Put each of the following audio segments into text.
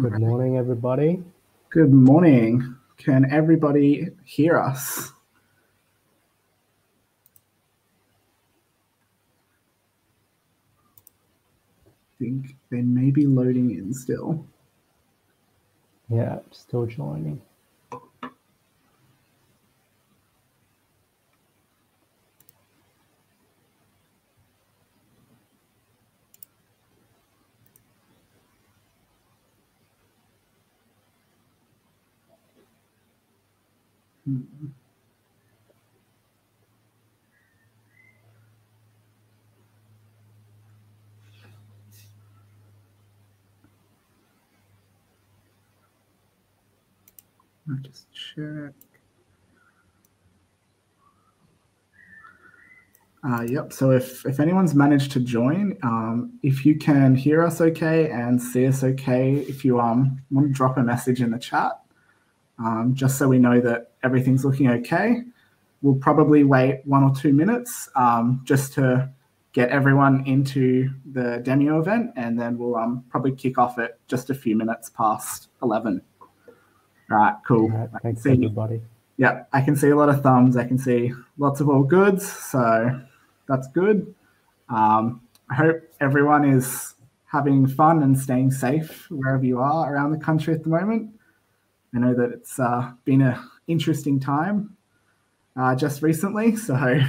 Good morning, everybody. Good morning. Can everybody hear us? I think they may be loading in still. Yeah, still joining. I'll just check. Yep, so if anyone's managed to join, if you can hear us okay and see us okay, if you want to drop a message in the chat, just so we know that everything's looking okay. We'll probably wait 1 or 2 minutes just to get everyone into the demo event, and then we'll probably kick off at just a few minutes past 11. All right, cool. All right, thanks, everybody. Yeah, I can see a lot of thumbs. I can see lots of all goods, so that's good. I hope everyone is having fun and staying safe wherever you are around the country at the moment. I know that it's been an interesting time just recently, so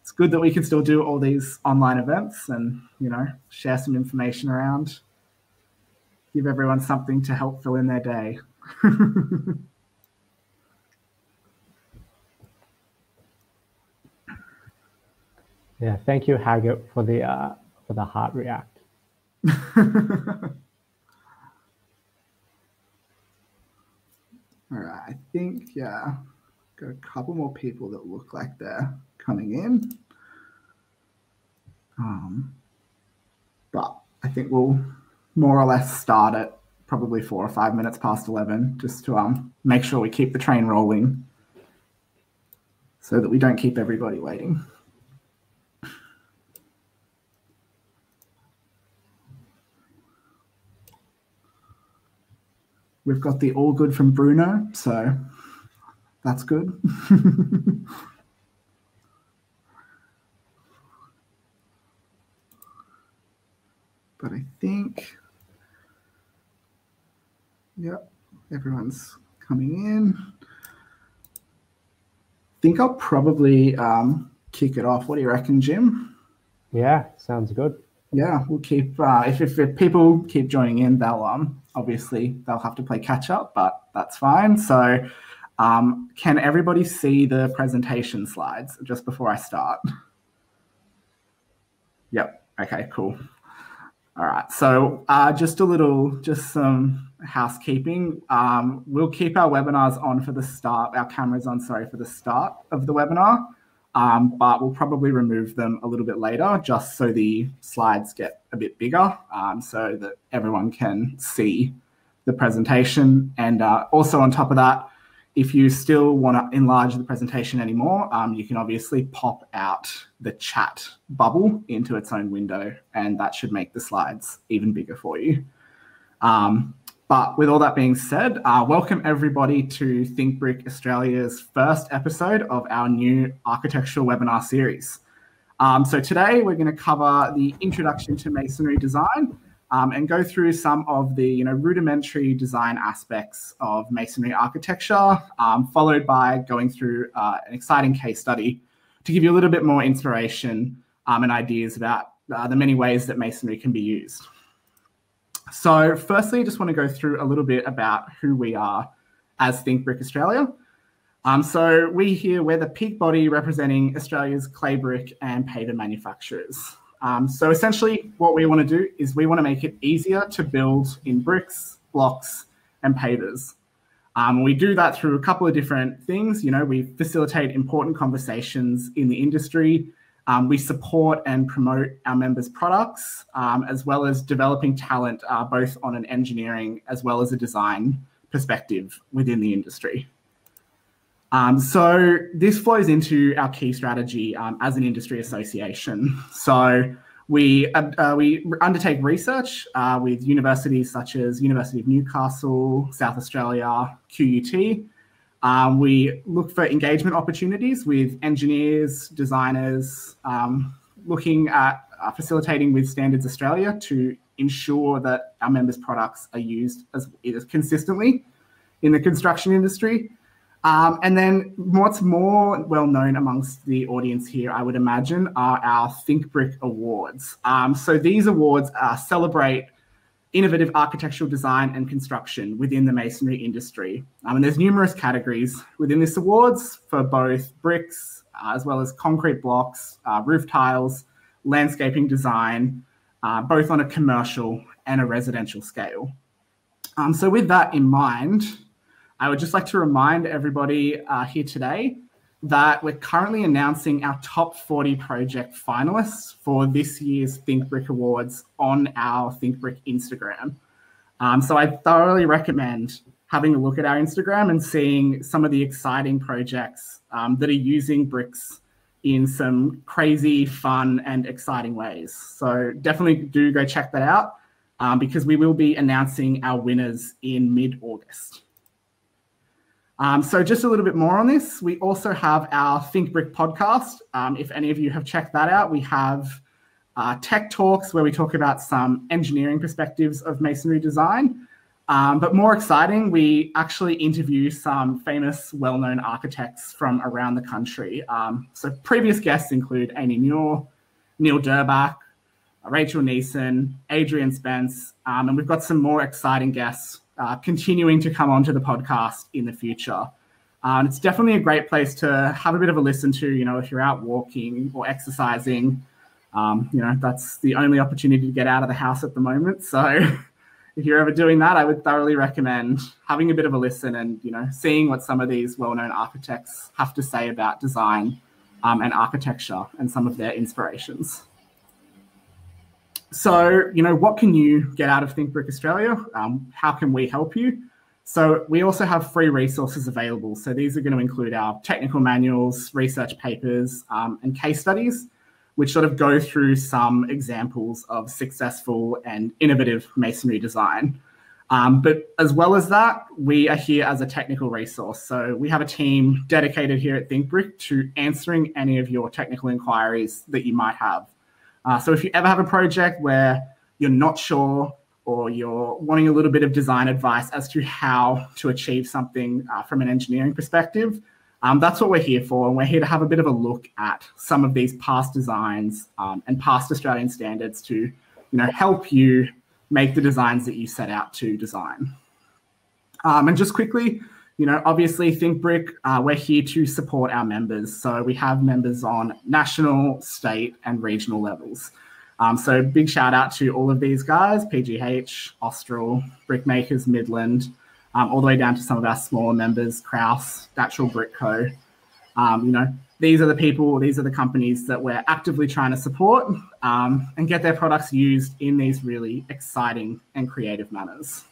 it's good that we can still do all these online events and, you know, share some information around. Give everyone something to help fill in their day. Yeah, thank you, Haggart, for the heart react. All right, I think, yeah, got a couple more people that look like they're coming in. But I think we'll more or less start at probably 4 or 5 minutes past 11, just to make sure we keep the train rolling so that we don't keep everybody waiting. We've got the all good from Bruno, so that's good. But I think, yep, everyone's coming in. I think I'll probably kick it off. What do you reckon, Jim? Yeah, sounds good. Yeah, we'll keep, if people keep joining in, they'll obviously they'll have to play catch up, but that's fine. So can everybody see the presentation slides just before I start? Yep, okay, cool. All right, so just some housekeeping. We'll keep our webinars on for the start, our cameras on, sorry, for the start of the webinar, but we'll probably remove them a little bit later just so the slides get a bit bigger so that everyone can see the presentation. And also on top of that, if you still want to enlarge the presentation anymore, you can obviously pop out the chat bubble into its own window, and that should make the slides even bigger for you. But with all that being said, welcome everybody to Think Brick Australia's first episode of our new architectural webinar series. So today we're going to cover the introduction to masonry design, and go through some of the rudimentary design aspects of masonry architecture, followed by going through an exciting case study to give you a little bit more inspiration and ideas about the many ways that masonry can be used. So firstly, I just want to go through a little bit about who we are as Think Brick Australia. So we here, we're the peak body representing Australia's clay brick and paver manufacturers. So essentially what we want to do is we want to make it easier to build in bricks, blocks, and pavers. We do that through a couple of different things. We facilitate important conversations in the industry. We support and promote our members' products, as well as developing talent, both on an engineering as well as a design perspective within the industry. So this flows into our key strategy as an industry association. So We undertake research with universities such as University of Newcastle, South Australia, QUT. We look for engagement opportunities with engineers, designers, looking at facilitating with Standards Australia to ensure that our members' products are used as consistently in the construction industry. And then what's more well-known amongst the audience here, I would imagine, are our Think Brick Awards. So these awards celebrate innovative architectural design and construction within the masonry industry. And there's numerous categories within this awards for both bricks, as well as concrete blocks, roof tiles, landscaping design, both on a commercial and a residential scale. So with that in mind, I would just like to remind everybody here today that we're currently announcing our top 40 project finalists for this year's Think Brick Awards on our Think Brick Instagram. So I thoroughly recommend having a look at our Instagram and seeing some of the exciting projects that are using bricks in some crazy, fun and exciting ways. So definitely do go check that out because we will be announcing our winners in mid-August. So just a little bit more on this. We also have our Think Brick podcast. If any of you have checked that out, we have tech talks where we talk about some engineering perspectives of masonry design. But more exciting, we actually interview some famous, well-known architects from around the country. So previous guests include Amy Muir, Neil Durbach, Rachel Neeson, Adrian Spence, and we've got some more exciting guests continuing to come onto the podcast in the future. And it's definitely a great place to have a bit of a listen to, you know, if you're out walking or exercising, you know, that's the only opportunity to get out of the house at the moment. So if you're ever doing that, I would thoroughly recommend having a bit of a listen and, you know, seeing what some of these well-known architects have to say about design and architecture and some of their inspirations. So, you know, what can you get out of Think Brick Australia? How can we help you? So we also have free resources available. So these are going to include our technical manuals, research papers, and case studies, which sort of go through some examples of successful and innovative masonry design. But as well as that, we are here as a technical resource. So we have a team dedicated here at Think Brick to answering any of your technical inquiries that you might have. So if you ever have a project where you're not sure or you're wanting a little bit of design advice as to how to achieve something from an engineering perspective, that's what we're here for. And we're here to have a bit of a look at some of these past designs and past Australian standards to, you know, help you make the designs that you set out to design. And just quickly, you know, obviously Think Brick, we're here to support our members. So we have members on national, state and regional levels. So big shout out to all of these guys, PGH, Austral, Brickmakers, Midland, all the way down to some of our smaller members, Krauss, Natural Brick Co. You know, these are the people, these are the companies that we're actively trying to support and get their products used in these really exciting and creative manners.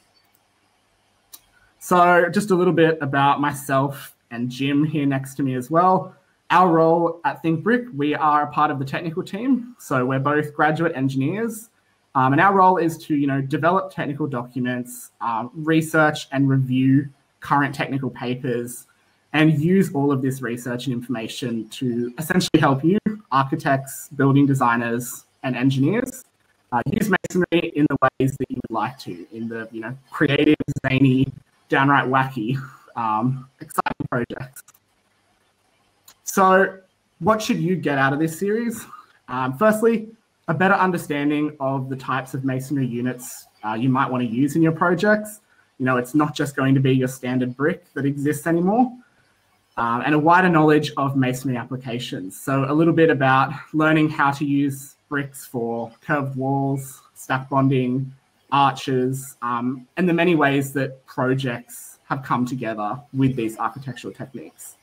So just a little bit about myself and Jim here next to me as well. Our role at Think Brick, we are a part of the technical team. So we're both graduate engineers and our role is to, you know, develop technical documents, research and review current technical papers and use all of this research and information to essentially help you, architects, building designers and engineers, use masonry in the ways that you would like to in the, you know, creative, zany, downright wacky, exciting projects. So what should you get out of this series? Firstly, a better understanding of the types of masonry units you might want to use in your projects. You know, it's not just going to be your standard brick that exists anymore. And a wider knowledge of masonry applications. So a little bit about learning how to use bricks for curved walls, stack bonding, arches, and the many ways that projects have come together with these architectural techniques.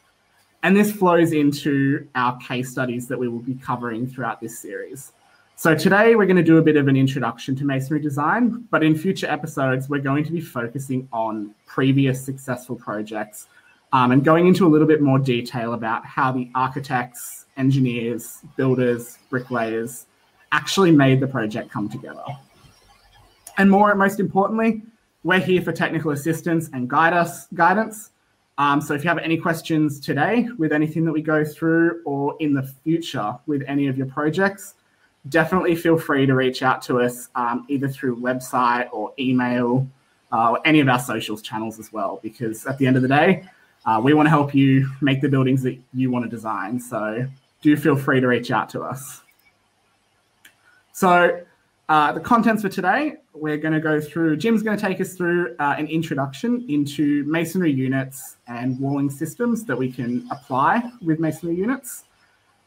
And this flows into our case studies that we will be covering throughout this series. So today we're going to do a bit of an introduction to masonry design, but in future episodes, we're going to be focusing on previous successful projects and going into a little bit more detail about how the architects, engineers, builders, bricklayers, actually made the project come together. And most importantly, we're here for technical assistance and guidance. So if you have any questions today with anything that we go through or in the future with any of your projects, definitely feel free to reach out to us either through website or email or any of our socials channels as well, because at the end of the day, we want to help you make the buildings that you want to design. So do feel free to reach out to us. So the contents for today, we're going to go through, Jim's going to take us through an introduction into masonry units and walling systems that we can apply with masonry units.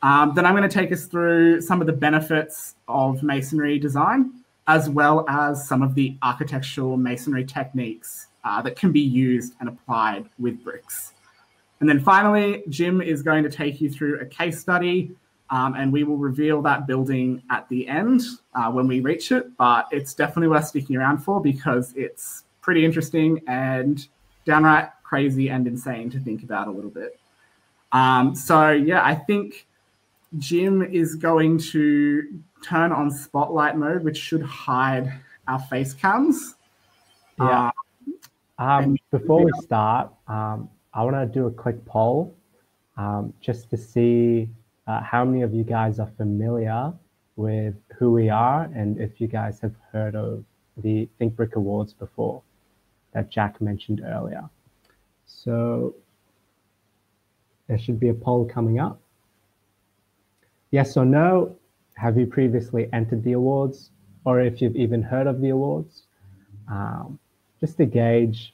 Then I'm going to take us through some of the benefits of masonry design, as well as some of the architectural masonry techniques that can be used and applied with bricks. And then finally, Jim is going to take you through a case study, and we will reveal that building at the end when we reach it, but it's definitely worth sticking around for because it's pretty interesting and downright crazy and insane to think about a little bit. So yeah, I think Jim is going to turn on spotlight mode, which should hide our face cams. Yeah. Before we start, I want to do a quick poll just to see how many of you guys are familiar with who we are and if you guys have heard of the Think Brick Awards before that Jack mentioned earlier. So there should be a poll coming up. Yes or no, have you previously entered the awards, or if you've even heard of the awards, just to gauge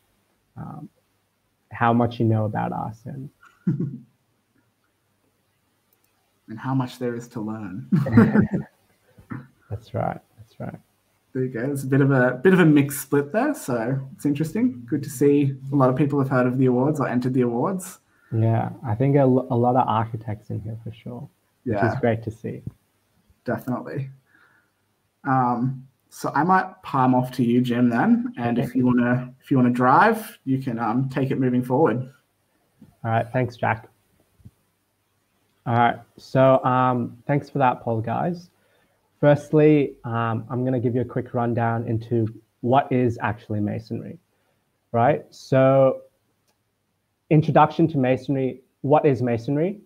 how much you know about us and, and how much there is to learn. That's right, that's right. There you go, it's a bit of a mixed split there, so it's interesting. Good to see a lot of people have heard of the awards or entered the awards. Yeah, I think a lot of architects in here for sure. Yeah. Which is great to see. Definitely. So I might palm off to you, Jim, then. And okay. if you wanna drive, you can take it moving forward. All right, thanks, Jack. All right, so thanks for that poll, guys. Firstly, I'm gonna give you a quick rundown into what is actually masonry, right? So introduction to masonry, what is masonry?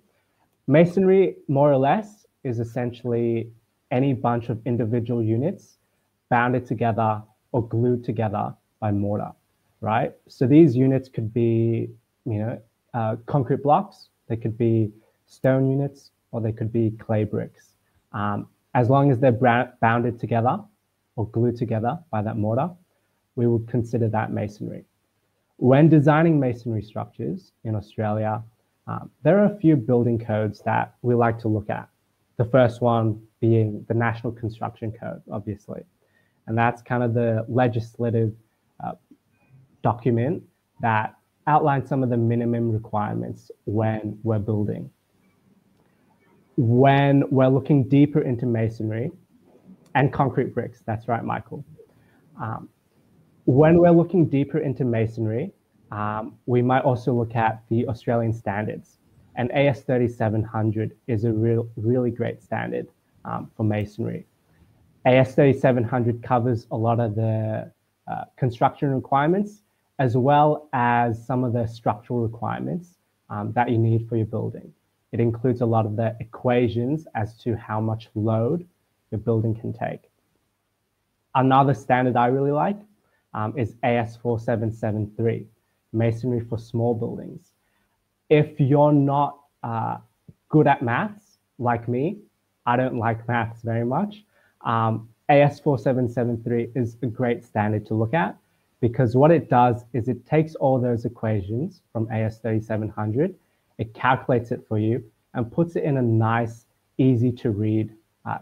Masonry, more or less, is essentially any bunch of individual units bounded together or glued together by mortar, right? So these units could be, you know, concrete blocks, they could be stone units, or they could be clay bricks. As long as they're bounded together or glued together by that mortar, we would consider that masonry. When designing masonry structures in Australia, there are a few building codes that we like to look at. The first one being the National Construction Code, obviously. And that's kind of the legislative document that outlines some of the minimum requirements when we're building. When we're looking deeper into masonry and concrete bricks, that's right, Michael. When we're looking deeper into masonry, we might also look at the Australian standards, and AS3700 is a really great standard for masonry. AS3700 covers a lot of the construction requirements, as well as some of the structural requirements that you need for your building. It includes a lot of the equations as to how much load your building can take. Another standard I really like is AS4773. Masonry for small buildings. If you're not good at maths, like me, I don't like maths very much, AS4773 is a great standard to look at, because what it does is it takes all those equations from AS3700, it calculates it for you and puts it in a nice, easy to read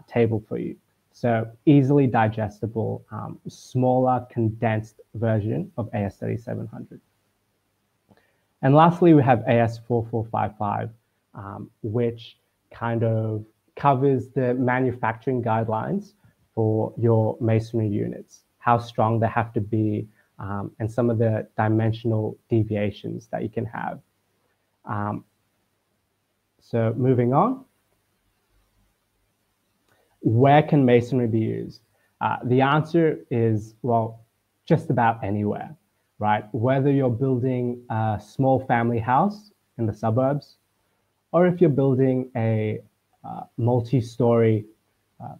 table for you. So easily digestible, smaller, condensed version of AS3700. And lastly, we have AS4455, which kind of covers the manufacturing guidelines for your masonry units, how strong they have to be, and some of the dimensional deviations that you can have. So moving on. Where can masonry be used? The answer is, well, just about anywhere, right? Whether you're building a small family house in the suburbs, or if you're building a multi-story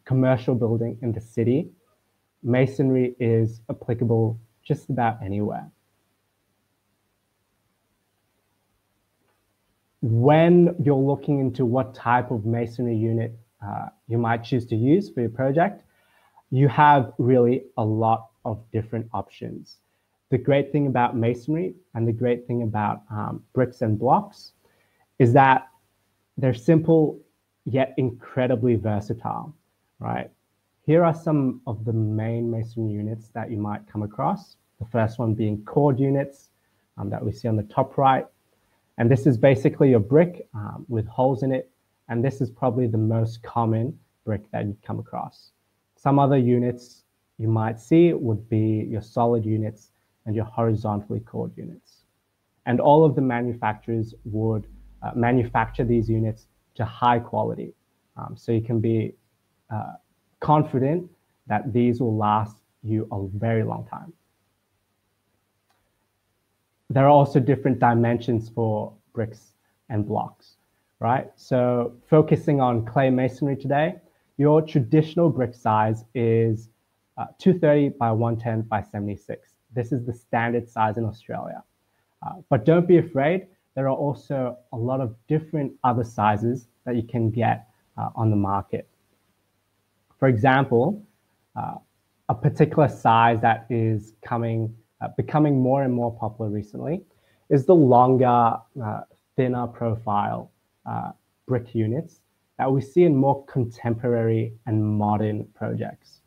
commercial building in the city, masonry is applicable just about anywhere. When you're looking into what type of masonry unit you might choose to use for your project, you have really a lot of different options. The great thing about masonry and the great thing about bricks and blocks is that they're simple yet incredibly versatile, right? Here are some of the main masonry units that you might come across. The first one being chord units that we see on the top right. And this is basically a brick with holes in it. And this is probably the most common brick that you come across. Some other units you might see would be your solid units and your horizontally cored units. And all of the manufacturers would manufacture these units to high quality. So you can be confident that these will last you a very long time. There are also different dimensions for bricks and blocks, right? So focusing on clay masonry today, your traditional brick size is 230 by 110 by 76. This is the standard size in Australia. But don't be afraid, there are also a lot of different other sizes that you can get on the market. For example, a particular size that is becoming more and more popular recently is the longer, thinner profile brick units that we see in more contemporary and modern projects.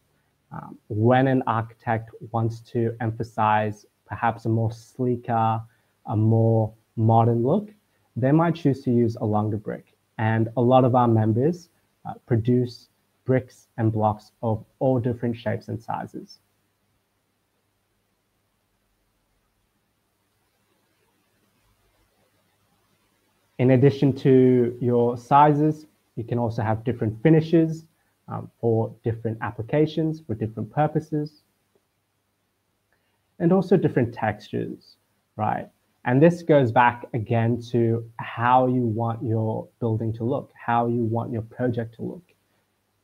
When an architect wants to emphasize perhaps a more sleeker, a more modern look, they might choose to use a longer brick. And a lot of our members produce bricks and blocks of all different shapes and sizes. In addition to your sizes, you can also have different finishes for different applications, for different purposes, and also different textures, right? And this goes back again to how you want your building to look, how you want your project to look.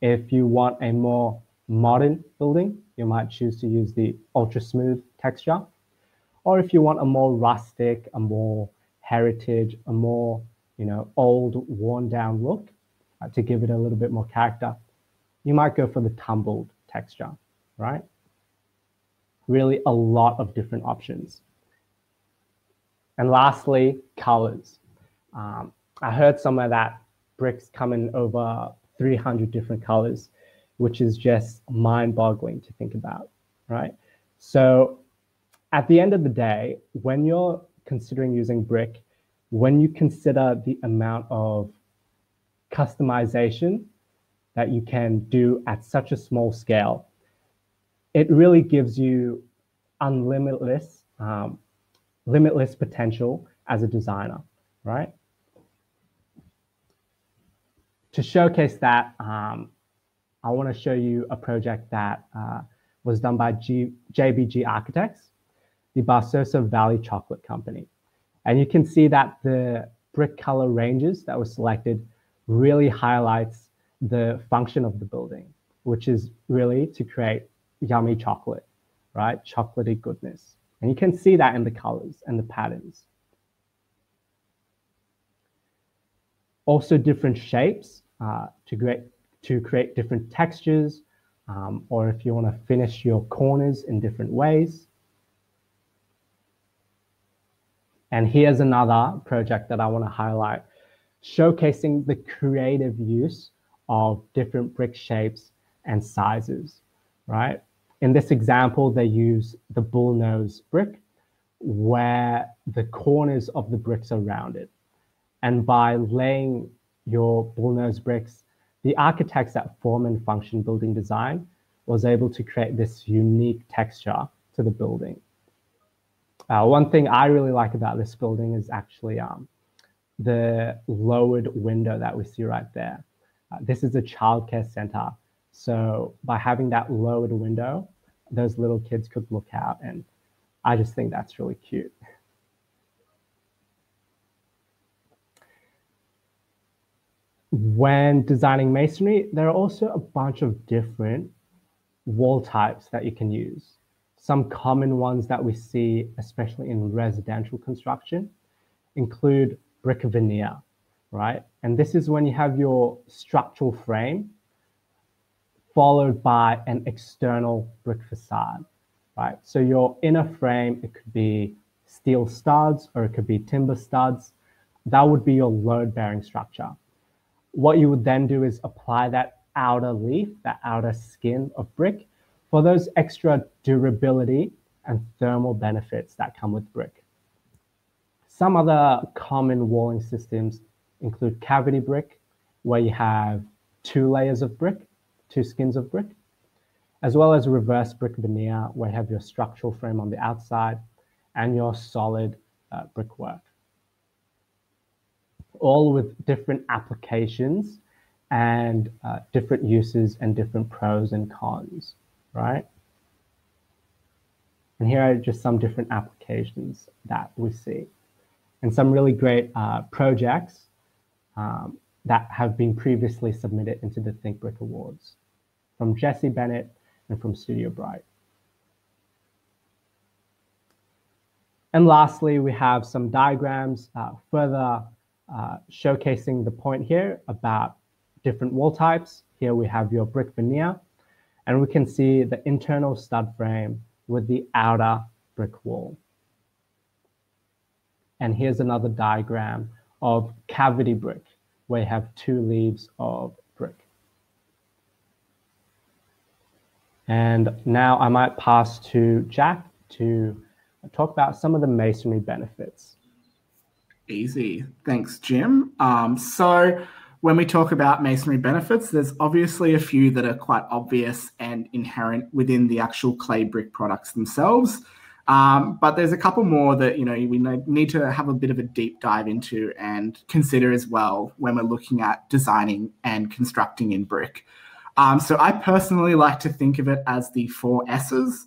If you want a more modern building, you might choose to use the ultra smooth texture. Or if you want a more rustic, a more heritage, a more, you know, old, worn down look to give it a little bit more character, you might go for the tumbled texture, right? Really a lot of different options. And lastly, colors. I heard somewhere that bricks come in over 300 different colors, which is just mind-boggling to think about, right? So at the end of the day, when you're considering using brick, when you consider the amount of customization that you can do at such a small scale, it really gives you limitless potential as a designer, right? To showcase that, I want to show you a project that was done by JBG Architects, the Barossa Valley Chocolate Company. And you can see that the brick color ranges that were selected really highlights the function of the building, which is really to create yummy chocolate, right? Chocolatey goodness. And you can see that in the colors and the patterns. Also different shapes to create different textures, or if you want to finish your corners in different ways. And here's another project that I want to highlight, showcasing the creative use of different brick shapes and sizes, right? In this example, they use the bullnose brick where the corners of the bricks are rounded. And by laying your bullnose bricks, the architects at Form and Function Building Design was able to create this unique texture to the building. One thing I really like about this building is actually the lowered window that we see right there. This is a childcare center So by having that lowered window, those little kids could look out, and I just think that's really cute. When designing masonry, there are also a bunch of different wall types that you can use. Some common ones that we see, especially in residential construction, include brick veneer, right? And this is when you have your structural frame followed by an external brick facade, right? So your inner frame, it could be steel studs or it could be timber studs. That would be your load-bearing structure. What you would then do is apply that outer leaf, that outer skin of brick, for those extra durability and thermal benefits that come with brick. Some other common walling systems include cavity brick, where you have two layers of brick, two skins of brick, as well as reverse brick veneer, where you have your structural frame on the outside and your solid brickwork, all with different applications and different uses and different pros and cons, right? And here are just some different applications that we see, and some really great projects that have been previously submitted into the Think Brick Awards from Jesse Bennett and from Studio Bright. And lastly, we have some diagrams further showcasing the point here about different wall types. Here we have your brick veneer, and we can see the internal stud frame with the outer brick wall. And here's another diagram of cavity brick, where you have two leaves of brick. And now I might pass to Jack to talk about some of the masonry benefits. Easy. Thanks, Jim. So when we talk about masonry benefits, there's obviously a few that are quite obvious and inherent within the actual clay brick products themselves. But there's a couple more that, you know, we need to have a bit of a deep dive into and consider as well when we're looking at designing and constructing in brick. So I personally like to think of it as the 4 S's,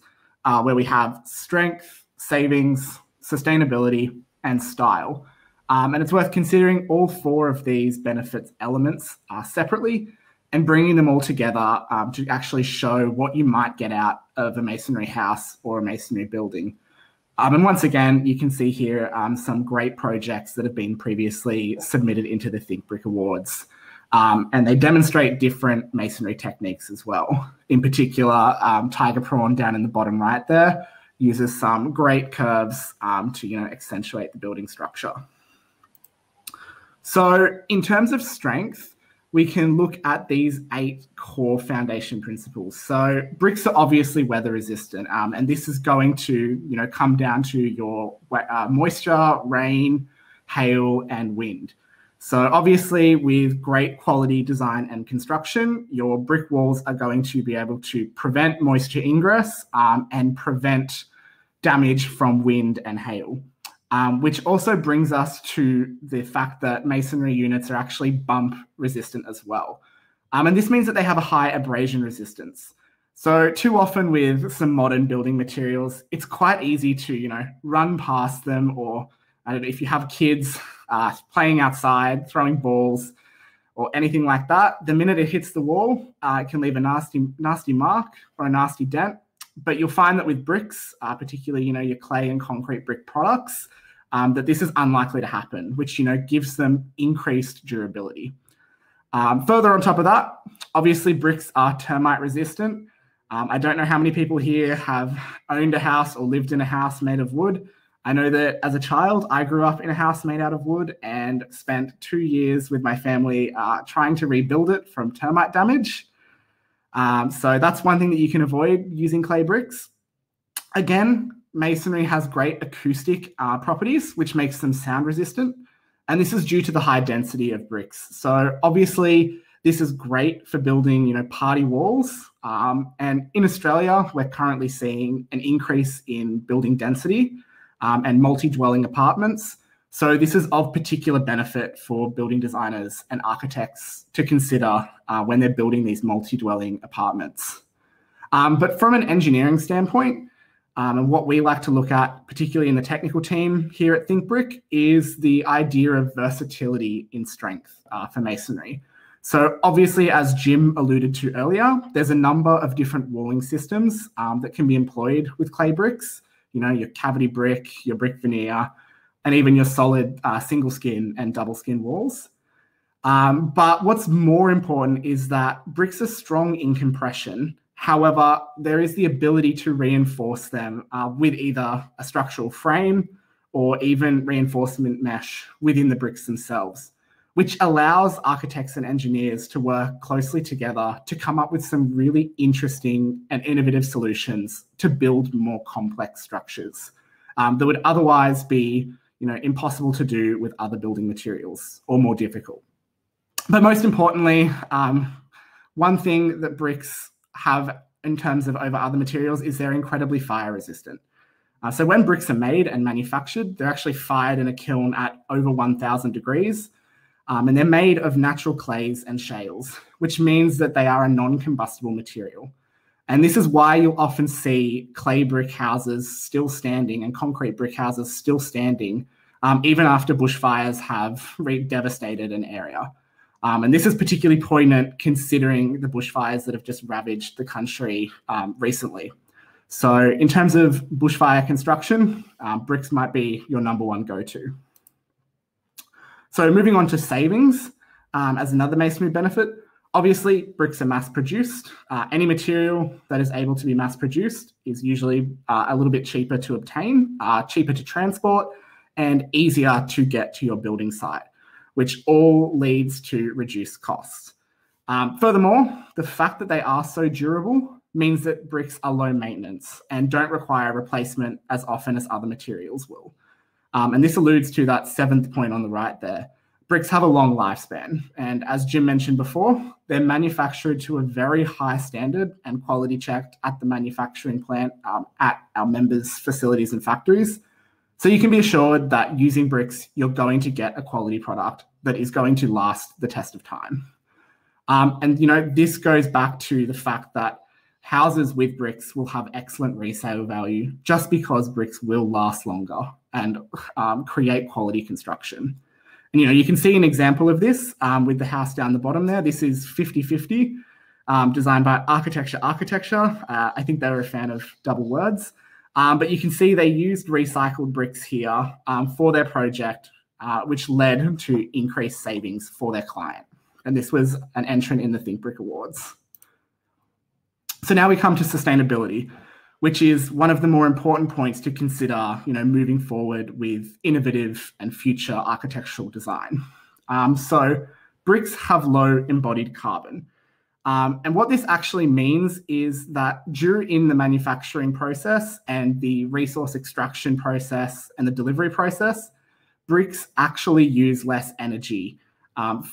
where we have strength, savings, sustainability, and style. And it's worth considering all 4 of these benefits elements separately and bringing them all together to actually show what you might get out of a masonry house or a masonry building. And once again, you can see here some great projects that have been previously submitted into the Think Brick Awards. And they demonstrate different masonry techniques as well. In particular, Tiger Prawn down in the bottom right there uses some great curves to, you know, accentuate the building structure. So in terms of strength, we can look at these 8 core foundation principles. So bricks are obviously weather resistant, and this is going to, you know, come down to your moisture, rain, hail, and wind. So obviously with great quality design and construction, your brick walls are going to be able to prevent moisture ingress and prevent damage from wind and hail. Which also brings us to the fact that masonry units are actually bump resistant as well. And this means that they have a high abrasion resistance. So too often with some modern building materials, it's quite easy to, you know, run past them, or I don't know, if you have kids playing outside, throwing balls or anything like that, the minute it hits the wall, it can leave a nasty mark or a nasty dent. But you'll find that with bricks, particularly, you know, your clay and concrete brick products, that this is unlikely to happen, which, you know, gives them increased durability. Further on top of that, obviously bricks are termite resistant. I don't know how many people here have owned a house or lived in a house made of wood. I know that as a child, I grew up in a house made out of wood and spent 2 years with my family trying to rebuild it from termite damage. So that's one thing that you can avoid using clay bricks. Again, masonry has great acoustic properties, which makes them sound resistant. And this is due to the high density of bricks. So obviously this is great for building, you know, party walls. And in Australia, we're currently seeing an increase in building density and multi-dwelling apartments. So this is of particular benefit for building designers and architects to consider when they're building these multi-dwelling apartments. But from an engineering standpoint, and what we like to look at, particularly in the technical team here at Think Brick, is the idea of versatility in strength for masonry. So obviously, as Jim alluded to earlier, there's a number of different walling systems that can be employed with clay bricks, you know, your cavity brick, your brick veneer, and even your solid single skin and double skin walls. But what's more important is that bricks are strong in compression. However, there is the ability to reinforce them with either a structural frame or even reinforcement mesh within the bricks themselves, which allows architects and engineers to work closely together to come up with some really interesting and innovative solutions to build more complex structures that would otherwise be, you know, impossible to do with other building materials or more difficult. But most importantly, one thing that bricks have in terms of over other materials is they're incredibly fire resistant. So when bricks are made and manufactured, they're actually fired in a kiln at over 1,000 degrees. And they're made of natural clays and shales, which means that they are a non-combustible material. And this is why you'll often see clay brick houses still standing and concrete brick houses still standing, even after bushfires have devastated an area. And this is particularly poignant considering the bushfires that have just ravaged the country recently. So in terms of bushfire construction, bricks might be your number one go-to. So moving on to savings as another masonry benefit. Obviously, bricks are mass-produced. Any material that is able to be mass-produced is usually a little bit cheaper to obtain, cheaper to transport, and easier to get to your building site, which all leads to reduced costs. Furthermore, the fact that they are so durable means that bricks are low maintenance and don't require replacement as often as other materials will. And this alludes to that seventh point on the right there. Bricks have a long lifespan, and as Jim mentioned before, they're manufactured to a very high standard and quality checked at the manufacturing plant at our members' facilities and factories. So you can be assured that using bricks, you're going to get a quality product that is going to last the test of time. And you know, this goes back to the fact that houses with bricks will have excellent resale value just because bricks will last longer and create quality construction. And you know, you can see an example of this with the house down the bottom there. This is 5050, designed by Architecture. I think they were a fan of double words. But you can see they used recycled bricks here for their project, which led to increased savings for their client. And this was an entrant in the Think Brick Awards. So now we come to sustainability, which is one of the more important points to consider, you know, moving forward with innovative and future architectural design. So bricks have low embodied carbon. And what this actually means is that during the manufacturing process and the resource extraction process and the delivery process, bricks actually use less energy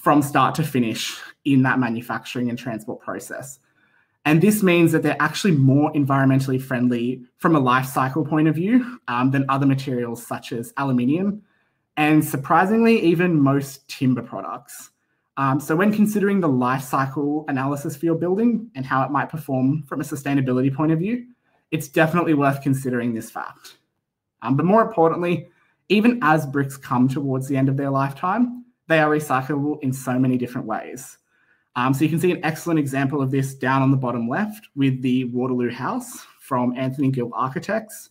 from start to finish in that manufacturing and transport process. And this means that they're actually more environmentally friendly from a life cycle point of view than other materials such as aluminium and, surprisingly, even most timber products. So when considering the life cycle analysis for your building and how it might perform from a sustainability point of view, it's definitely worth considering this fact. But more importantly, even as bricks come towards the end of their lifetime, they are recyclable in so many different ways. So you can see an excellent example of this down on the bottom left with the Waterloo House from Anthony Gill Architects.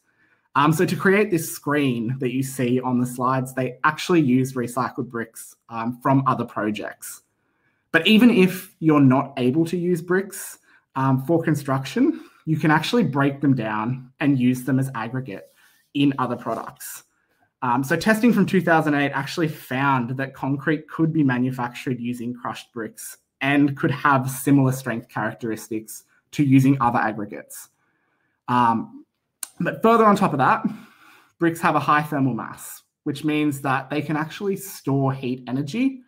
So to create this screen that you see on the slides, they actually use recycled bricks from other projects. But even if you're not able to use bricks for construction, you can actually break them down and use them as aggregate in other products. So testing from 2008 actually found that concrete could be manufactured using crushed bricks and could have similar strength characteristics to using other aggregates. But further on top of that, bricks have a high thermal mass, which means that they can actually store heat energy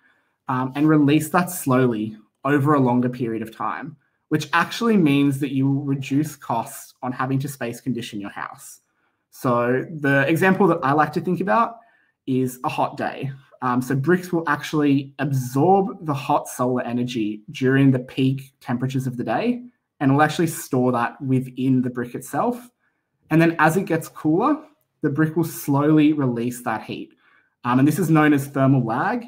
and release that slowly over a longer period of time, which actually means that you will reduce costs on having to space condition your house. So the example that I like to think about is a hot day. So bricks will actually absorb the hot solar energy during the peak temperatures of the day, and will actually store that within the brick itself. And then as it gets cooler, the brick will slowly release that heat. And this is known as thermal lag.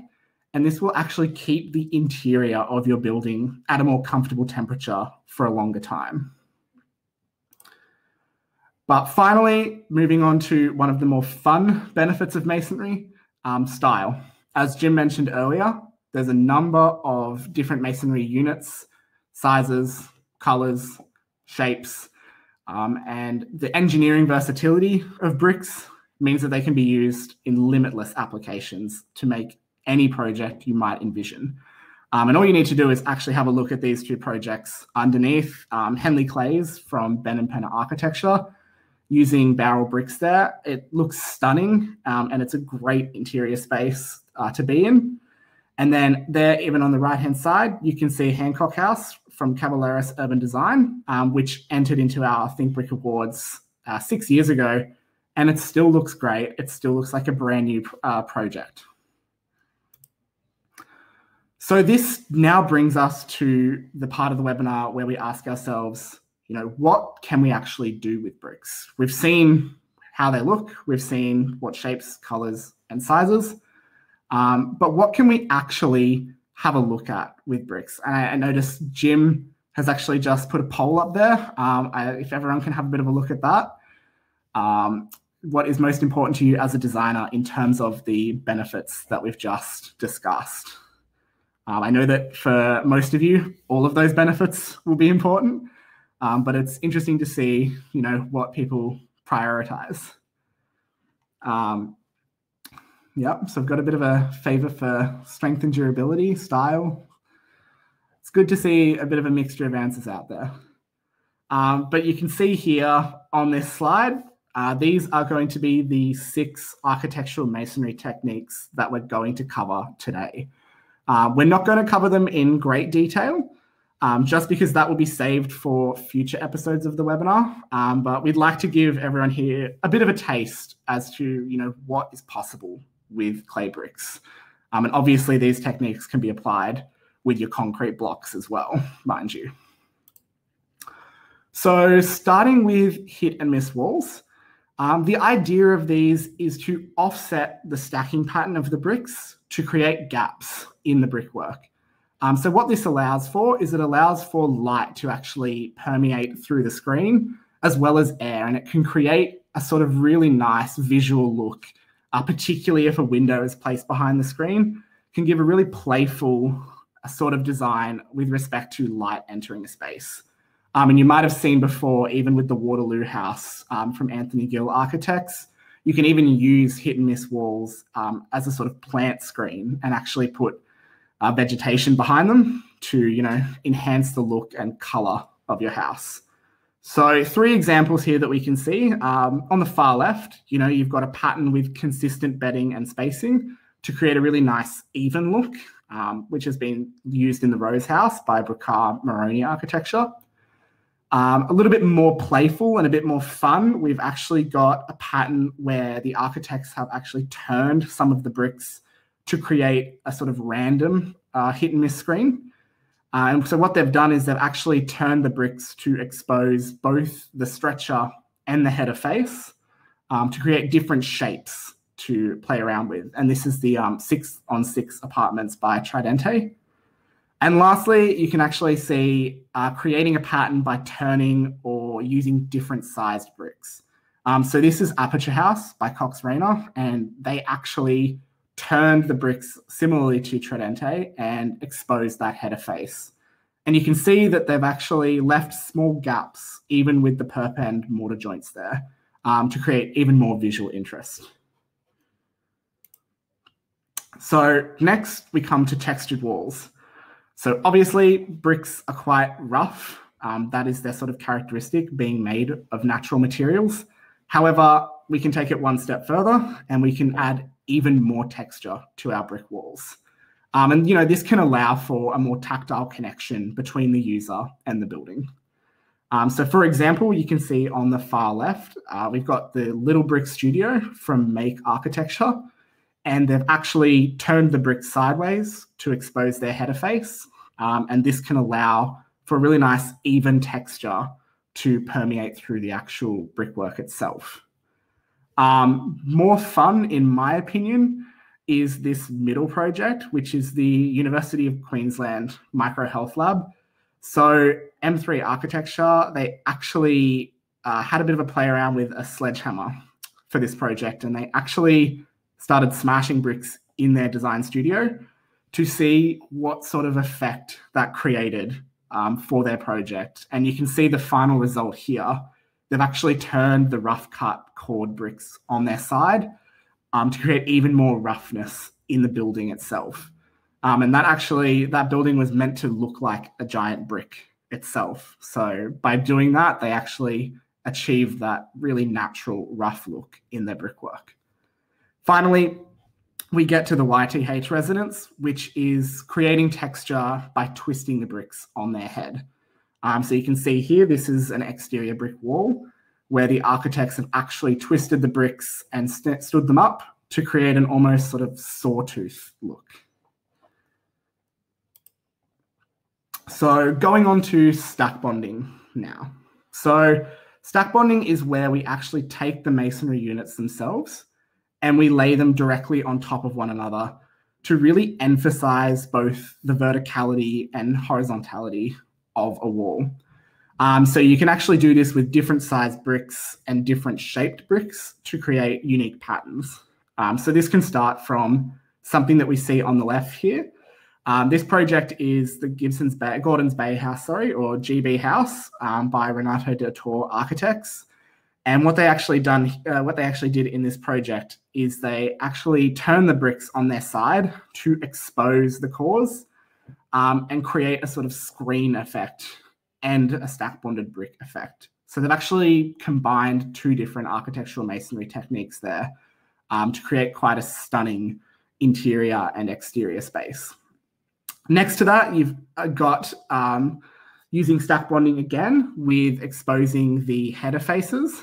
And this will actually keep the interior of your building at a more comfortable temperature for a longer time. But finally, moving on to one of the more fun benefits of masonry, style. As Jim mentioned earlier, there's a number of different masonry units, sizes, colors, shapes, and the engineering versatility of bricks means that they can be used in limitless applications to make any project you might envision. And all you need to do is actually have a look at these two projects underneath. Henley Clay's from Ben and Penner Architecture, using barrel bricks there. It looks stunning, and it's a great interior space to be in. And then there, even on the right-hand side, you can see Hancock House from Caballeris Urban Design, which entered into our Think Brick Awards 6 years ago, and it still looks great. It still looks like a brand new project. So this now brings us to the part of the webinar where we ask ourselves, you know, what can we actually do with bricks? We've seen how they look, we've seen what shapes, colors, and sizes, but what can we actually have a look at with bricks? And I noticed Jim has actually just put a poll up there. If everyone can have a bit of a look at that. What is most important to you as a designer in terms of the benefits that we've just discussed? I know that for most of you, all of those benefits will be important, but it's interesting to see, you know, what people prioritize. Yep, so I've got a bit of a favor for strength and durability, style. It's good to see a bit of a mixture of answers out there. But you can see here on this slide, these are going to be the 6 architectural masonry techniques that we're going to cover today. We're not going to cover them in great detail, just because that will be saved for future episodes of the webinar. But we'd like to give everyone here a bit of a taste as to, you know, what is possible with clay bricks. And obviously these techniques can be applied with your concrete blocks as well, mind you. So starting with hit and miss walls, the idea of these is to offset the stacking pattern of the bricks to create gaps in the brickwork. So what this allows for is it allows for light to actually permeate through the screen as well as air, and it can create a sort of really nice visual look, particularly if a window is placed behind the screen. It can give a really playful sort of design with respect to light entering a space. And you might have seen before, even with the Waterloo House from Anthony Gill Architects, you can even use hit and miss walls as a sort of plant screen and actually put vegetation behind them to, you know, enhance the look and colour of your house. So 3 examples here that we can see. On the far left, you know, you've got a pattern with consistent bedding and spacing to create a really nice even look, which has been used in the Rose House by Bricard Moroni Architecture. A little bit more playful and a bit more fun, we've actually got a pattern where the architects have actually turned some of the bricks to create a sort of random hit and miss screen. And so what they've done is they've actually turned the bricks to expose both the stretcher and the header face to create different shapes to play around with. And this is the 6-on-6 apartments by Tridente. And lastly, you can actually see creating a pattern by turning or using different sized bricks. So this is Aperture House by Cox Rayner, and they actually turned the bricks similarly to Tridente and exposed that header face. And you can see that they've actually left small gaps, even with the perpend mortar joints there, to create even more visual interest. So next we come to textured walls. So obviously bricks are quite rough. That is their sort of characteristic, being made of natural materials. However, we can take it one step further and we can add even more texture to our brick walls. And you know, this can allow for a more tactile connection between the user and the building. So for example, you can see on the far left, we've got the Little Brick Studio from Make Architecture. and they've actually turned the brick sideways to expose their header face. And this can allow for a really nice even texture to permeate through the actual brickwork itself. More fun, in my opinion, is this middle project, which is the University of Queensland Microhealth Lab. So M3 Architecture, they actually had a bit of a play around with a sledgehammer for this project, and they actually started smashing bricks in their design studio to see what sort of effect that created for their project. And you can see the final result here. They've actually turned the rough cut chord bricks on their side to create even more roughness in the building itself. And that building was meant to look like a giant brick itself. So by doing that, they actually achieved that really natural rough look in their brickwork. Finally, we get to the YTH residence, which is creating texture by twisting the bricks on their head. So you can see here, this is an exterior brick wall where the architects have actually twisted the bricks and stood them up to create an almost sort of sawtooth look. So going on to stack bonding now. So stack bonding is where we actually take the masonry units themselves and we lay them directly on top of one another to really emphasize both the verticality and horizontality of a wall. So you can actually do this with different sized bricks and different shaped bricks to create unique patterns. So this can start from something that we see on the left here. This project is the Gordons Bay House, or GB House, by Renato de Tor Architects. And what they actually did in this project is they actually turned the bricks on their side to expose the cores and create a sort of screen effect and a stack bonded brick effect. So they've actually combined two different architectural masonry techniques there to create quite a stunning interior and exterior space. Next to that, you've got using stack bonding again with exposing the header faces.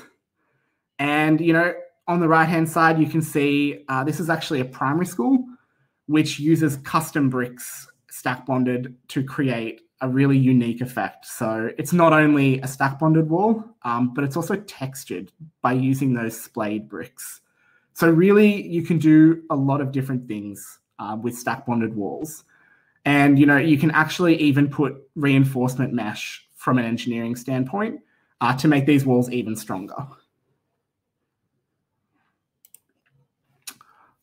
And, you know, on the right-hand side, you can see this is actually a primary school, which uses custom bricks stack bonded to create a really unique effect. So it's not only a stack bonded wall, but it's also textured by using those splayed bricks. So really, you can do a lot of different things with stack bonded walls. And, you know, you can actually even put reinforcement mesh from an engineering standpoint to make these walls even stronger.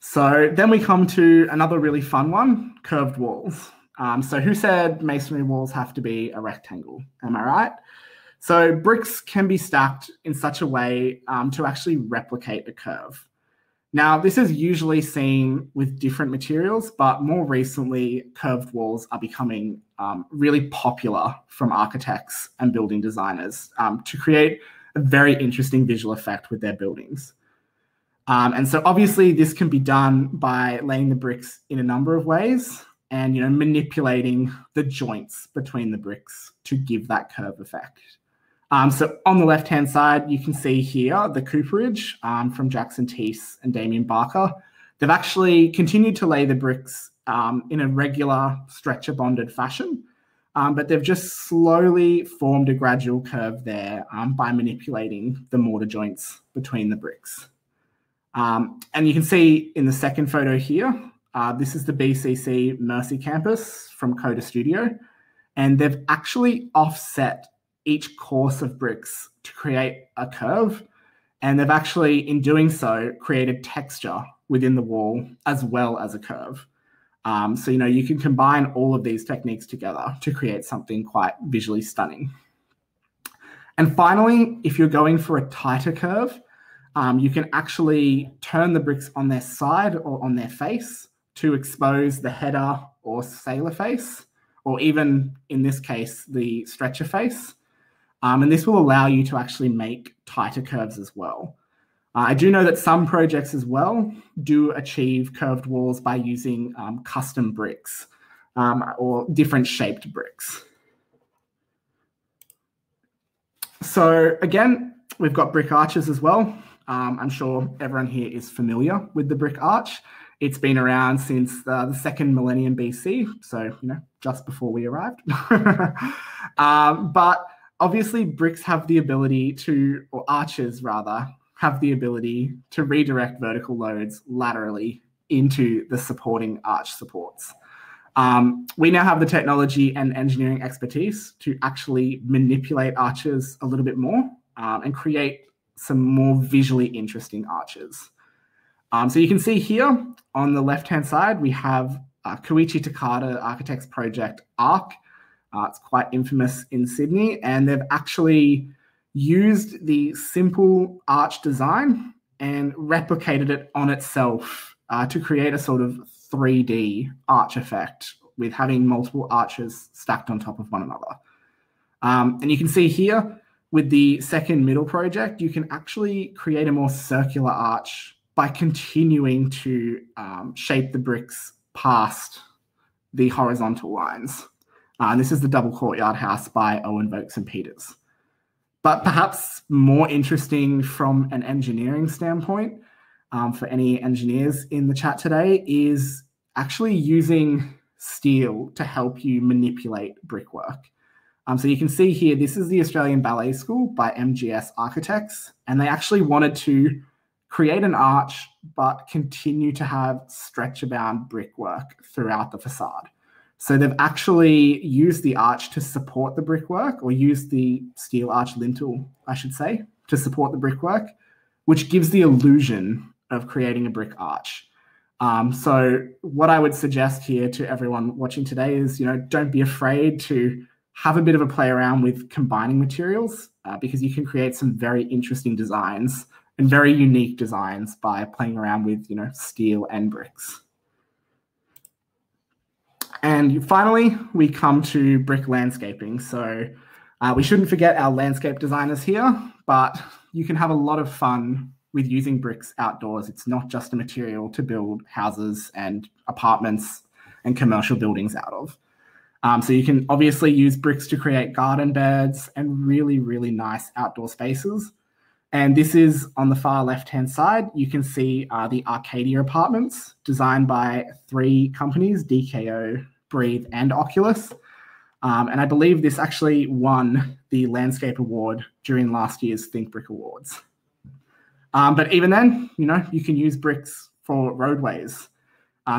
So then we come to another really fun one, curved walls. So who said masonry walls have to be a rectangle? Am I right? So bricks can be stacked in such a way to actually replicate a curve. Now, this is usually seen with different materials, but more recently, curved walls are becoming really popular from architects and building designers to create a very interesting visual effect with their buildings. And so obviously this can be done by laying the bricks in a number of ways and, you know, manipulating the joints between the bricks to give that curve effect. So on the left-hand side, you can see here the Cooperage from Jackson Tease and Damien Barker. They've actually continued to lay the bricks in a regular stretcher-bonded fashion, but they've just slowly formed a gradual curve there by manipulating the mortar joints between the bricks. And you can see in the second photo here, this is the BCC Mercy campus from Coda Studio, and they've actually offset each course of bricks to create a curve. And they've actually, in doing so, created texture within the wall as well as a curve. So, you know, you can combine all of these techniques together to create something quite visually stunning. And finally, if you're going for a tighter curve, you can actually turn the bricks on their side or on their face to expose the header or sailor face, or even in this case, the stretcher face. And this will allow you to actually make tighter curves as well. I do know that some projects as well do achieve curved walls by using custom bricks or different shaped bricks. So again, we've got brick arches as well. I'm sure everyone here is familiar with the brick arch. It's been around since the second millennium BC, so just before we arrived. But obviously, bricks have the ability to, or arches rather, have the ability to redirect vertical loads laterally into the supporting arch supports. We now have the technology and engineering expertise to actually manipulate arches a little bit more and create some more visually interesting arches. So you can see here on the left-hand side, we have Koichi Takada Architects Project ARC. It's quite infamous in Sydney, and they've actually used the simple arch design and replicated it on itself to create a sort of 3D arch effect with having multiple arches stacked on top of one another. And you can see here with the second middle project, you can actually create a more circular arch by continuing to shape the bricks past the horizontal lines. This is the double courtyard house by Owen Vokes and Peters. But perhaps more interesting from an engineering standpoint, for any engineers in the chat today, is actually using steel to help you manipulate brickwork. So you can see here, this is the Australian Ballet School by MGS Architects, and they actually wanted to create an arch, but continue to have stretcher-bound brickwork throughout the facade. So they've actually used the arch to support the brickwork, or used the steel arch lintel, I should say, to support the brickwork, which gives the illusion of creating a brick arch. So what I would suggest here to everyone watching today is, don't be afraid to have a bit of a play around with combining materials, because you can create some very interesting designs and very unique designs by playing around with, steel and bricks. And finally, we come to brick landscaping. So we shouldn't forget our landscape designers here, but you can have a lot of fun with using bricks outdoors. It's not just a material to build houses and apartments and commercial buildings out of. So you can obviously use bricks to create garden beds and really, really nice outdoor spaces. And this is on the far left-hand side. You can see the Arcadia apartments designed by three companies, DKO, Breathe, and Oculus. And I believe this actually won the Landscape Award during last year's Think Brick Awards. But even then, you can use bricks for roadways.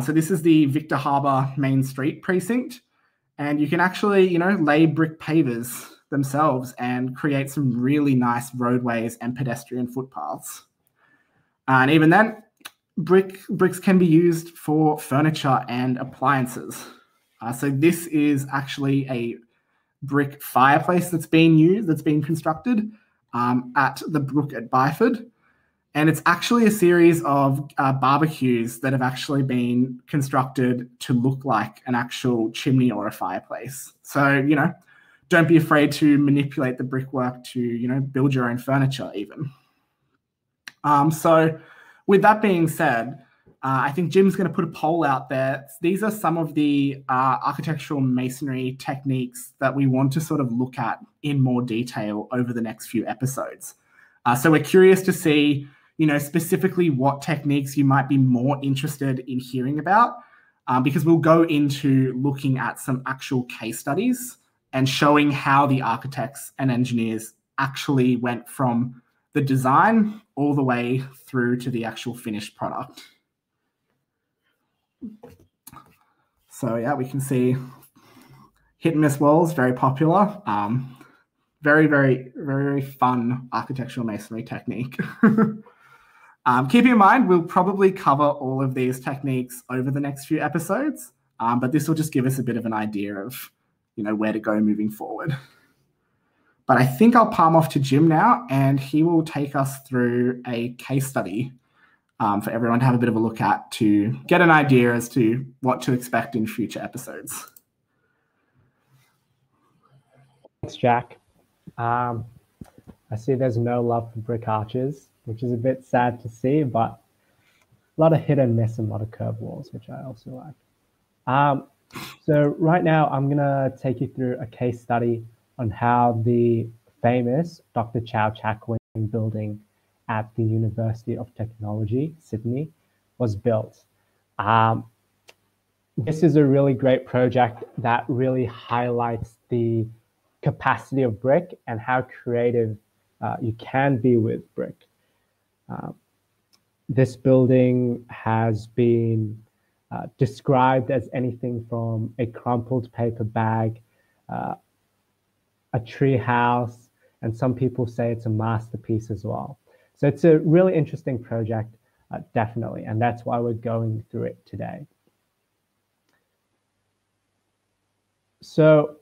So this is the Victor Harbour Main Street precinct. And you can actually, lay brick pavers themselves and create some really nice roadways and pedestrian footpaths. And even then, bricks can be used for furniture and appliances. So this is actually a brick fireplace that's been used, that's been constructed at the Brook at Byford. And it's actually a series of barbecues that have actually been constructed to look like an actual chimney or a fireplace. So, don't be afraid to manipulate the brickwork to, build your own furniture even. So with that being said, I think Jim's going to put a poll out there. These are some of the architectural masonry techniques that we want to sort of look at in more detail over the next few episodes. So we're curious to see, specifically what techniques you might be more interested in hearing about, because we'll go into looking at some actual case studies and showing how the architects and engineers actually went from the design all the way through to the actual finished product. So yeah, we can see hit and miss walls, very popular. Very, very, very, very fun architectural masonry technique. Keeping in mind, we'll probably cover all of these techniques over the next few episodes, but this will just give us a bit of an idea of where to go moving forward. But I think I'll palm off to Jim now, and he will take us through a case study for everyone to have a bit of a look at to get an idea as to what to expect in future episodes. Thanks, Jack. I see there's no love for brick arches, which is a bit sad to see, but a lot of hit and miss and a lot of curb walls, which I also like. So right now, I'm going to take you through a case study on how the famous Dr. Chau Chak Wing Building at the University of Technology, Sydney, was built. This is a really great project that really highlights the capacity of brick and how creative you can be with brick. This building has been described as anything from a crumpled paper bag, a tree house, and some people say it's a masterpiece as well. So it's a really interesting project, definitely, and that's why we're going through it today. So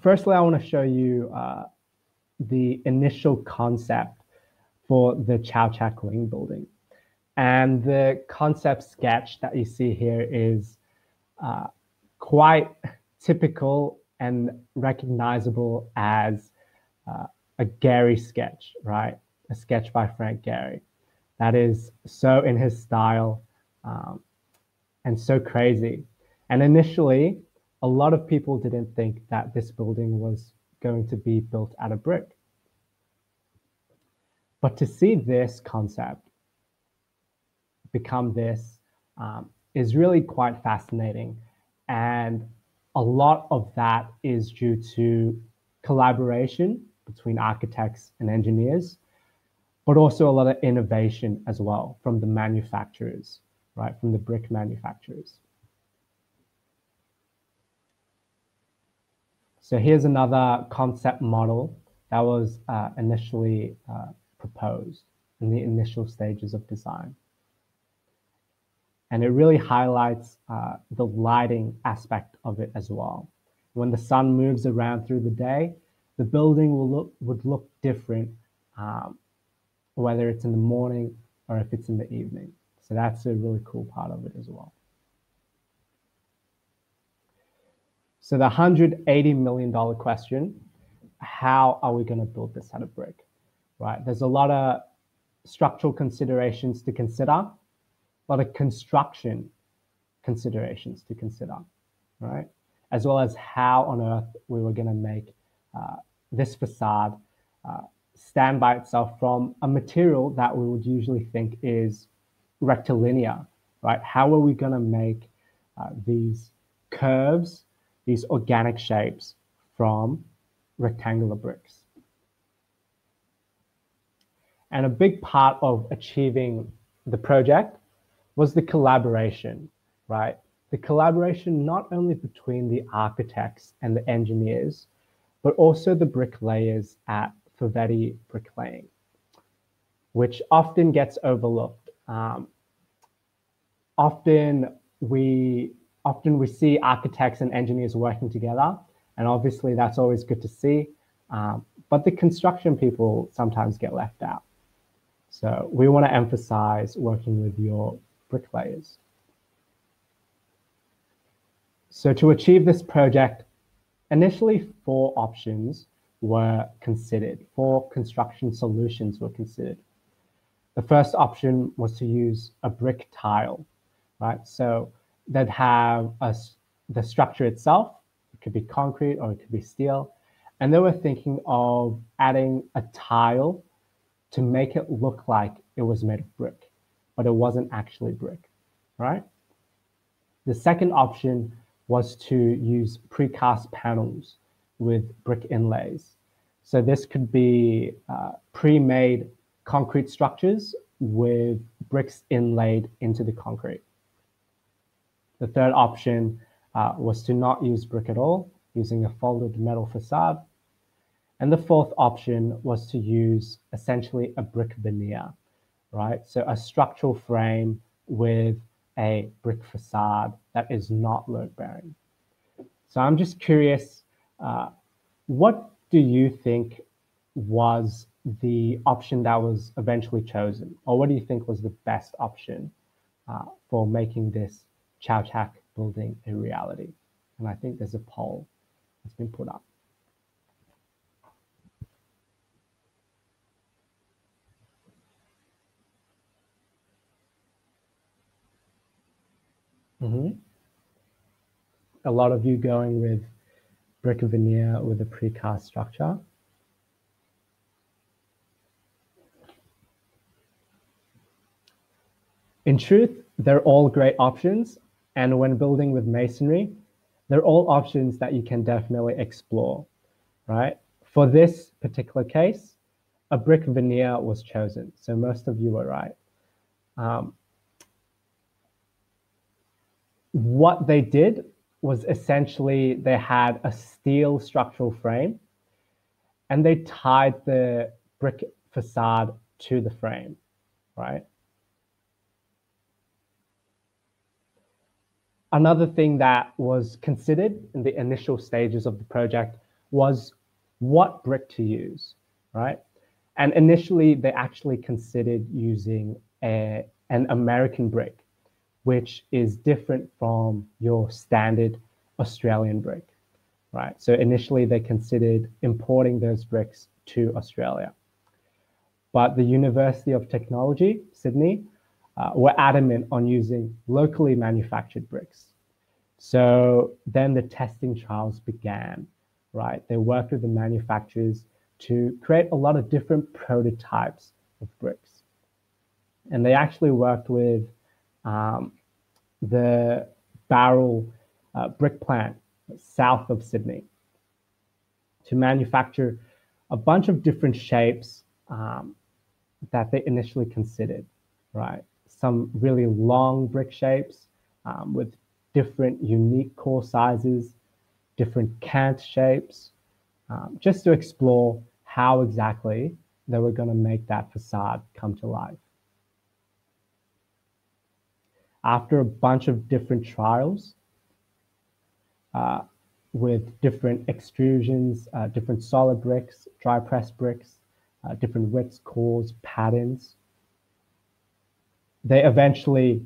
firstly, I want to show you the initial concept for the Chau Chak Wing Building. And the concept sketch that you see here is quite typical and recognizable as a Gehry sketch, right? A sketch by Frank Gehry. That is so in his style and so crazy. And initially, a lot of people didn't think that this building was going to be built out of brick. But to see this concept become this is really quite fascinating. And a lot of that is due to collaboration between architects and engineers, but also a lot of innovation as well from the manufacturers, right? From the brick manufacturers. So here's another concept model that was initially proposed in the initial stages of design. And it really highlights the lighting aspect of it as well. When the sun moves around through the day, the building would look different, whether it's in the morning or if it's in the evening. So that's a really cool part of it as well. So the $180 million question, how are we going to build this out of brick, right? There's a lot of structural considerations to consider, a lot of construction considerations to consider, right? As well as how on earth we were going to make this facade stand by itself from a material that we would usually think is rectilinear, right? How are we going to make these curves, these organic shapes from rectangular bricks? And a big part of achieving the project was the collaboration, right? The collaboration not only between the architects and the engineers, but also the bricklayers at Favetti Bricklaying, which often gets overlooked. Often we see architects and engineers working together, and obviously that's always good to see, but the construction people sometimes get left out. So we want to emphasize working with your bricklayers. So to achieve this project, initially four options were considered, four construction solutions were considered. The first option was to use a brick tile, right? So that have the structure itself, it could be concrete or it could be steel, and they were thinking of adding a tile to make it look like it was made of brick, but it wasn't actually brick, right? The second option was to use precast panels with brick inlays. So this could be pre-made concrete structures with bricks inlaid into the concrete. The third option was to not use brick at all, using a folded metal facade. And the fourth option was to use essentially a brick veneer, right? So a structural frame with a brick facade that is not load bearing. So I'm just curious, what do you think was the option that was eventually chosen? Or what do you think was the best option for making this Chau Chak building a reality? And I think there's a poll that's been put up. A lot of you going with brick veneer with a precast structure. In truth, they're all great options. And when building with masonry, they're all options that you can definitely explore, right? For this particular case, a brick veneer was chosen. So most of you were right. What they did was essentially they had a steel structural frame and they tied the brick facade to the frame, right? Another thing that was considered in the initial stages of the project was what brick to use, right? And initially, they actually considered using an American brick, which is different from your standard Australian brick, right? So initially, they considered importing those bricks to Australia. But the University of Technology, Sydney, were adamant on using locally manufactured bricks. So then the testing trials began, right? They worked with the manufacturers to create a lot of different prototypes of bricks. And they actually worked with the Barrel brick plant south of Sydney to manufacture a bunch of different shapes that they initially considered, right? Some really long brick shapes with different unique core sizes, different cant shapes, just to explore how exactly they were going to make that facade come to life. After a bunch of different trials with different extrusions, different solid bricks, dry pressed bricks, different widths, cores, patterns, they eventually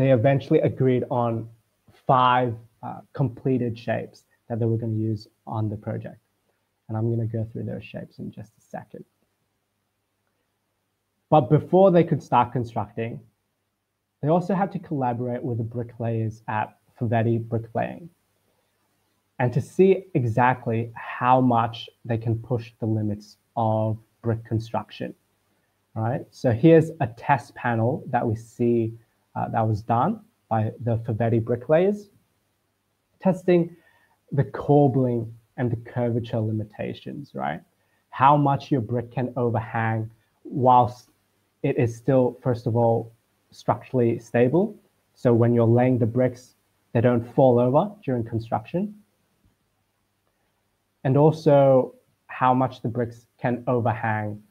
agreed on 5 completed shapes that they were going to use on the project. And I'm going to go through those shapes in just a second. But before they could start constructing, they also had to collaborate with the bricklayers at Favetti Bricklaying and to see exactly how much they can push the limits of brick construction. All right, so here's a test panel that we see that was done by the Favetti bricklayers, testing the corbelling and the curvature limitations, right? How much your brick can overhang whilst it is still, first of all, structurally stable. So when you're laying the bricks, they don't fall over during construction. And also how much the bricks can overhang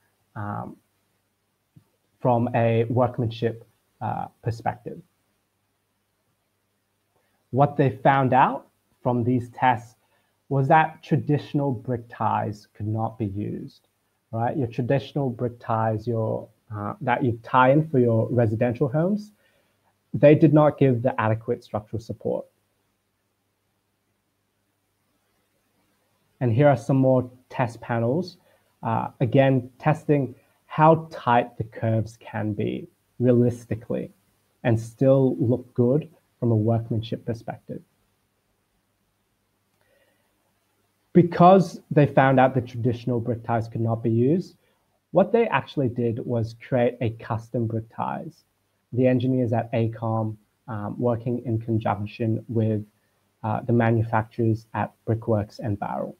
from a workmanship perspective. What they found out from these tests was that traditional brick ties could not be used, right? Your traditional brick ties that you tie in for your residential homes, they did not give the adequate structural support. And here are some more test panels, again, testing how tight the curves can be realistically and still look good from a workmanship perspective. Because they found out the traditional brick ties could not be used, what they actually did was create a custom brick ties. The engineers at ACOM, working in conjunction with the manufacturers at Brickworks and Barrel.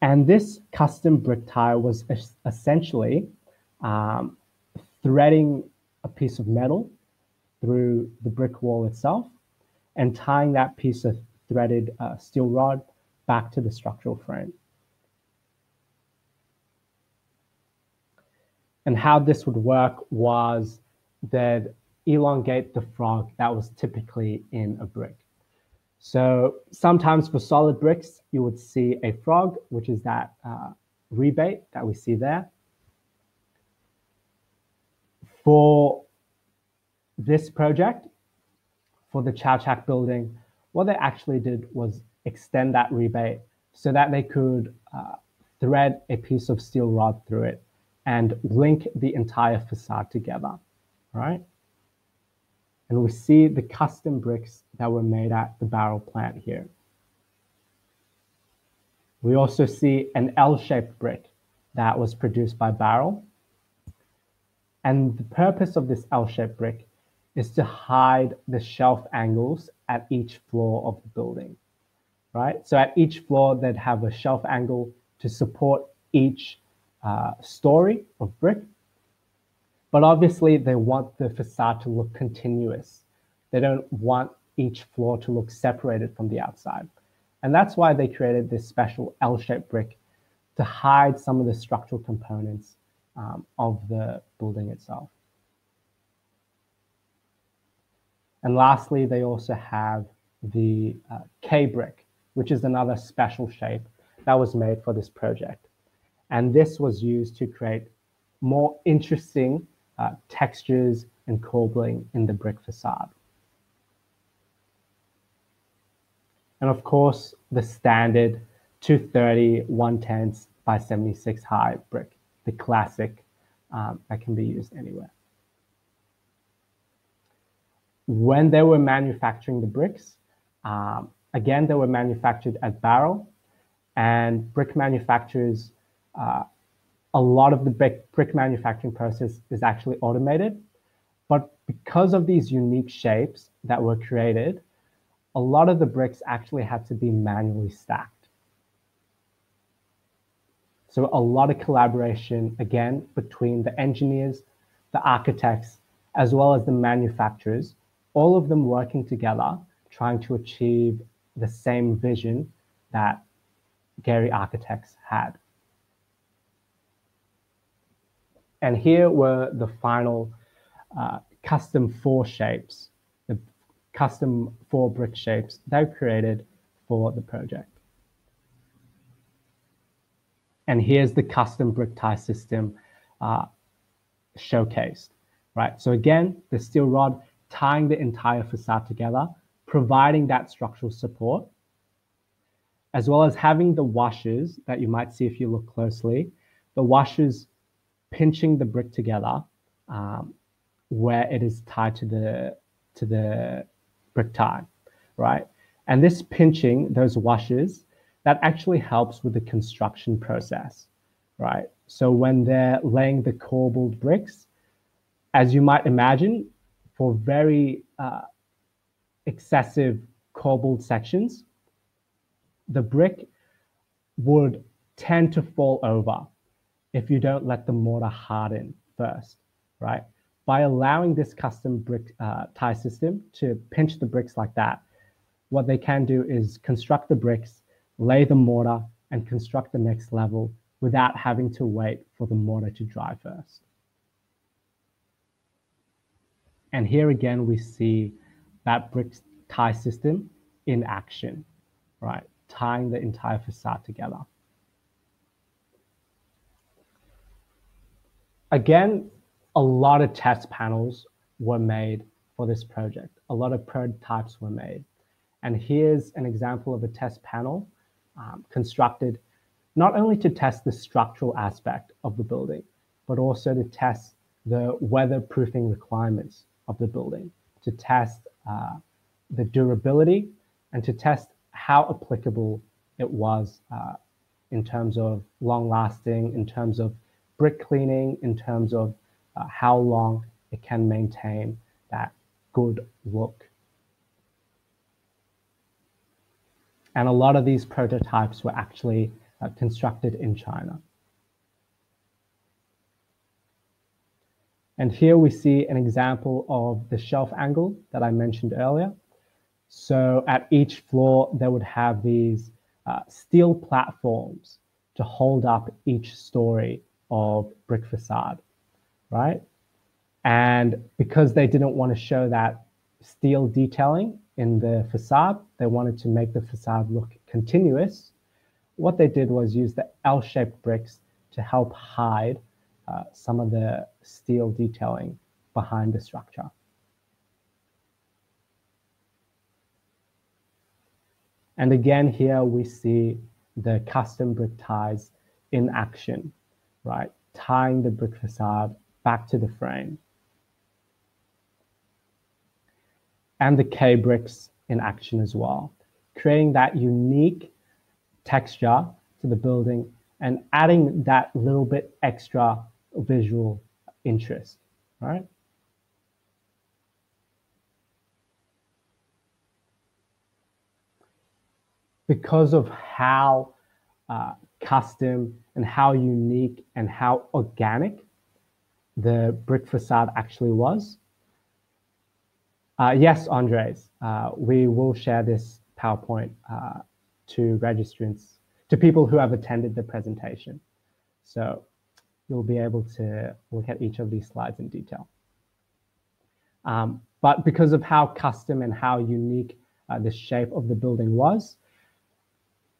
And this custom brick tie was essentially threading a piece of metal through the brick wall itself and tying that piece of threaded steel rod back to the structural frame. And how this would work was they'd elongate the frog that was typically in a brick. So sometimes for solid bricks, you would see a frog, which is that rebate that we see there. For this project, for the Chau Chak building, what they actually did was extend that rebate so that they could thread a piece of steel rod through it and link the entire facade together, right? And we see the custom bricks that were made at the Barrel plant here. We also see an L-shaped brick that was produced by Barrel And the purpose of this L-shaped brick is to hide the shelf angles at each floor of the building, right? So at each floor, they'd have a shelf angle to support each story of brick. But obviously, they want the facade to look continuous. They don't want each floor to look separated from the outside. And that's why they created this special L-shaped brick to hide some of the structural components of the building itself. And lastly, they also have the K-brick, which is another special shape that was made for this project. And this was used to create more interesting textures and corbelling in the brick facade. And of course, the standard 230, 110 by 76 high brick, the classic that can be used anywhere. When they were manufacturing the bricks, again, they were manufactured at Barrel, and brick manufacturers, a lot of the brick manufacturing process is actually automated. But because of these unique shapes that were created, a lot of the bricks actually had to be manually stacked. So a lot of collaboration, again, between the engineers, the architects, as well as the manufacturers, all of them working together, trying to achieve the same vision that Gehry Architects had. And here were the final custom four shapes, the custom four brick shapes they've created for the project. And here's the custom brick tie system showcased, right? So again, the steel rod tying the entire facade together, providing that structural support, as well as having the washers that you might see if you look closely, the washers pinching the brick together where it is tied to the brick tie, right? And this pinching, those washers, that actually helps with the construction process, right? So when they're laying the corbelled bricks, as you might imagine, for very excessive corbelled sections, the brick would tend to fall over if you don't let the mortar harden first, right? By allowing this custom brick tie system to pinch the bricks like that, what they can do is construct the bricks, lay the mortar, and construct the next level without having to wait for the mortar to dry first. And here again, we see that brick tie system in action, right? Tying the entire facade together. Again, a lot of test panels were made for this project. A lot of prototypes were made. And here's an example of a test panel constructed not only to test the structural aspect of the building, but also to test the weatherproofing requirements of the building, to test the durability, and to test how applicable it was in terms of long lasting, in terms of brick cleaning, in terms of how long it can maintain that good look. And a lot of these prototypes were actually constructed in China. And here we see an example of the shelf angle that I mentioned earlier. So at each floor, they would have these steel platforms to hold up each story of brick facade, right? And because they didn't want to show that steel detailing in the facade, they wanted to make the facade look continuous. What they did was use the L-shaped bricks to help hide some of the steel detailing behind the structure. And again, here we see the custom brick ties in action, right? Tying the brick facade back to the frame. And the K-bricks in action as well, creating that unique texture to the building and adding that little bit extra visual interest right? Because of how custom and how unique and how organic the brick facade actually was. Yes, Andres, we will share this PowerPoint to graduate students, to people who have attended the presentation. So you'll be able to look at each of these slides in detail. But because of how custom and how unique the shape of the building was,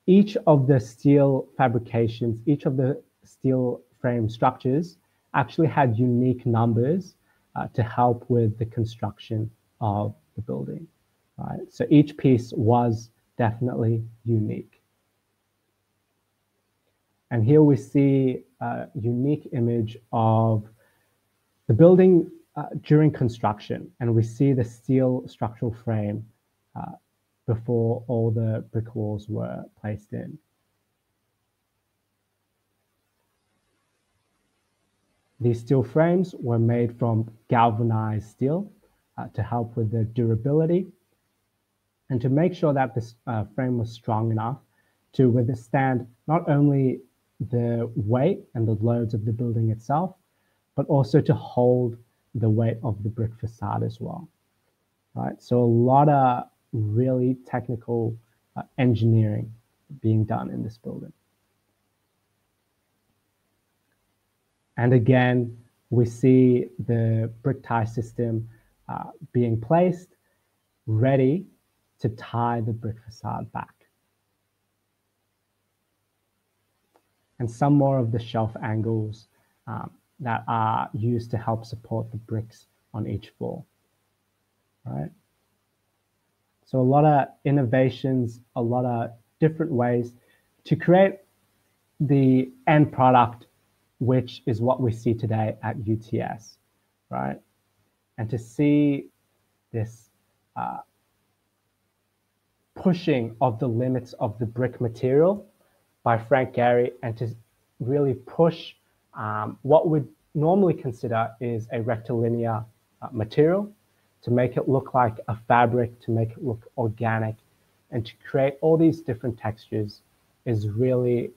each of the steel fabrications, each of the steel frame structures actually had unique numbers to help with the construction of the building, right? So each piece was definitely unique. And here we see a unique image of the building during construction, and we see the steel structural frame before all the brick walls were placed in. These steel frames were made from galvanized steel to help with the durability and to make sure that this frame was strong enough to withstand not only the weight and the loads of the building itself, but also to hold the weight of the brick facade as well, right? So a lot of really technical engineering being done in this building. And again, we see the brick tie system being placed, ready to tie the brick facade back. And some more of the shelf angles that are used to help support the bricks on each floor, right? So a lot of innovations, a lot of different ways to create the end product, which is what we see today at UTS, right? And to see this pushing of the limits of the brick material by Frank Gehry, and to really push what we'd normally consider is a rectilinear material, to make it look like a fabric, to make it look organic, and to create all these different textures is really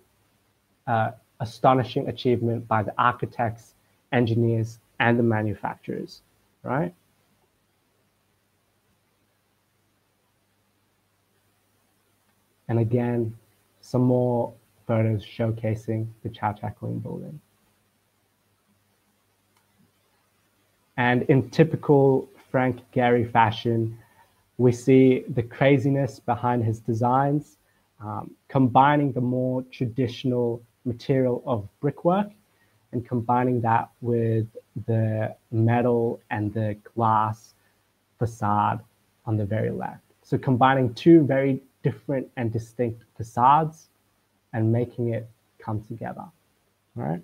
astonishing achievement by the architects, engineers, and the manufacturers, right? And again, some more photos showcasing the Chau Chak Wing building. And in typical Frank Gehry fashion, we see the craziness behind his designs, combining the more traditional material of brickwork and combining that with the metal and the glass facade on the very left. So combining two very different and distinct facades and making it come together, right?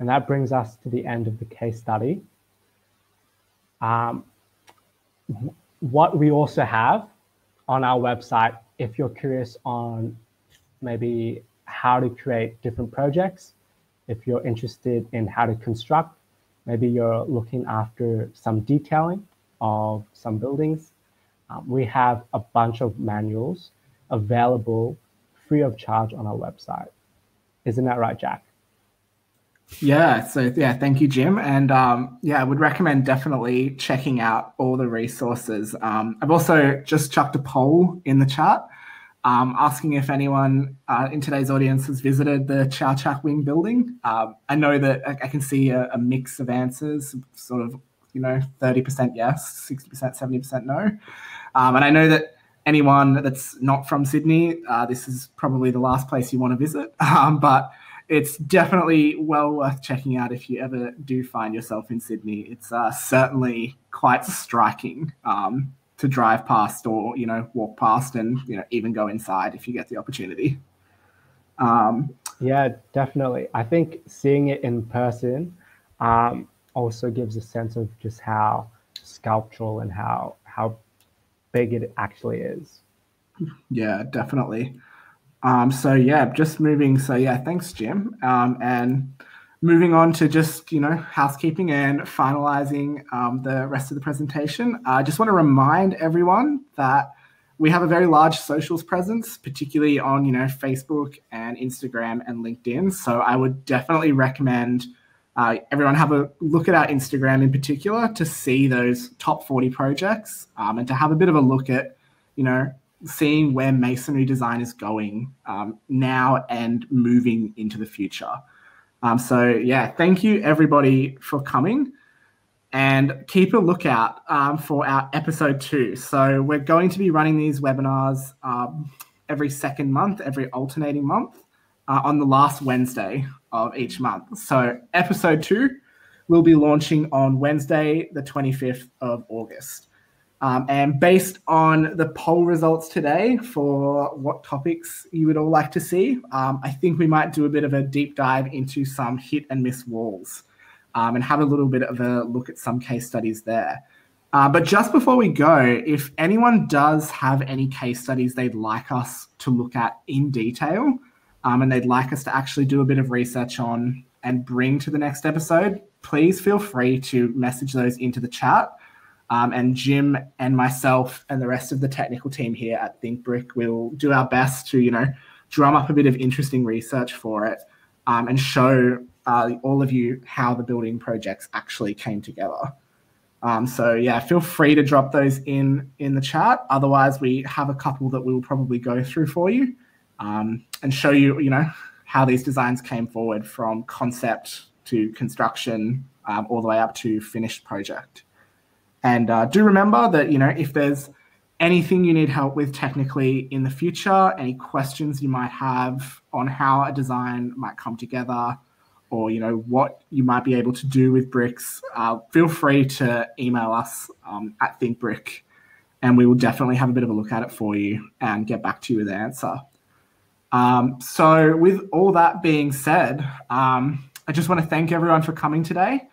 And that brings us to the end of the case study. What we also have on our website, if you're curious on maybe how to create different projects, if you're interested in how to construct, maybe you're looking after some detailing of some buildings. We have a bunch of manuals available free of charge on our website. Isn't that right, Jack? Yeah. So yeah, thank you, Jim. And yeah, I would recommend definitely checking out all the resources. I've also just chucked a poll in the chat asking if anyone in today's audience has visited the Chau Chak Wing building. I know that I can see a mix of answers, sort of, you know, 30% yes, 60%, 70% no. And I know that anyone that's not from Sydney, this is probably the last place you want to visit, but it's definitely well worth checking out if you ever do find yourself in Sydney. It's certainly quite striking to drive past, or, you know, walk past, and, you know, even go inside if you get the opportunity. Yeah, definitely. I think seeing it in person also gives a sense of just how sculptural and how big it actually is. Yeah, definitely. Thanks, Jim. And moving on to just, housekeeping and finalizing the rest of the presentation. I just want to remind everyone that we have a very large socials presence, particularly on, Facebook and Instagram and LinkedIn. So I would definitely recommend everyone have a look at our Instagram in particular to see those top 40 projects and to have a bit of a look at, seeing where masonry design is going now and moving into the future. Thank you everybody for coming, and keep a lookout for our episode 2. So we're going to be running these webinars every second month, every alternating month, on the last Wednesday of each month. So episode 2 will be launching on Wednesday, the 25th of August. And based on the poll results today for what topics you would all like to see, I think we might do a bit of a deep dive into some hit and miss walls and have a little bit of a look at some case studies there. But just before we go, if anyone does have any case studies they'd like us to look at in detail and they'd like us to actually do a bit of research on and bring to the next episode, please feel free to message those into the chat. And Jim and myself and the rest of the technical team here at Think Brick will do our best to, drum up a bit of interesting research for it and show all of you how the building projects actually came together. Feel free to drop those in the chat. Otherwise, we have a couple that we will probably go through for you and show you, how these designs came forward from concept to construction all the way up to finished project. And do remember that, if there's anything you need help with technically in the future, any questions you might have on how a design might come together or, what you might be able to do with bricks, feel free to email us at Think Brick, and we will definitely have a bit of a look at it for you and get back to you with an answer. So with all that being said, I just want to thank everyone for coming today.